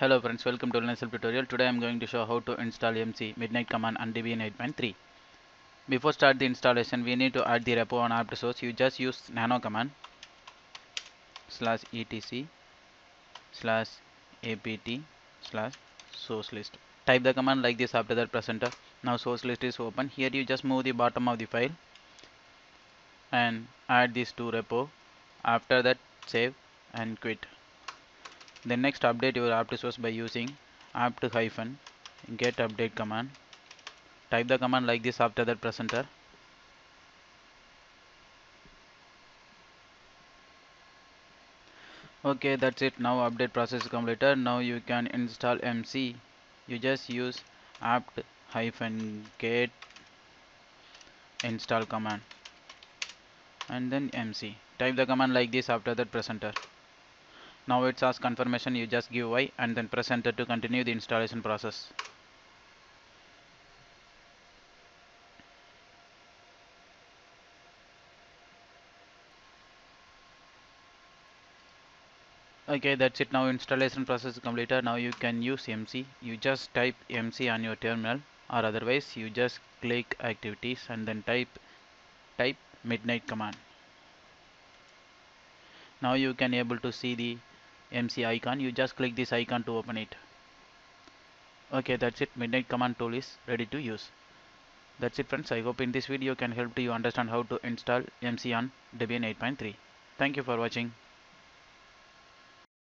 Hello friends, welcome to LinSelf tutorial. Today I am going to show how to install MC Midnight Command on Debian 8.3. Before start the installation, we need to add the repo on apt source. You just use nano command /etc/apt/source list. Type the command like this after that press enter. Now source list is open. Here you just move the bottom of the file and add this to repo. After that save and quit. Then next update your apt source by using apt-get update command. Type the command like this after that press enter. Okay, that's it. Now update process completed. Now you can install MC. You just use apt-get install command and then MC. Type the command like this after that press enter. Now it asks confirmation. You just give Y and then press enter to continue the installation process. Okay, that's it. Now installation process is completed. Now you can use MC. You just type MC on your terminal, or otherwise you just click activities and then type Midnight command. Now you can able to see the MC icon. You just click this icon to open it. Okay, that's it. Midnight command tool is ready to use. That's it friends. I hope in this video can help you understand how to install MC on Debian 8.3. Thank you for watching.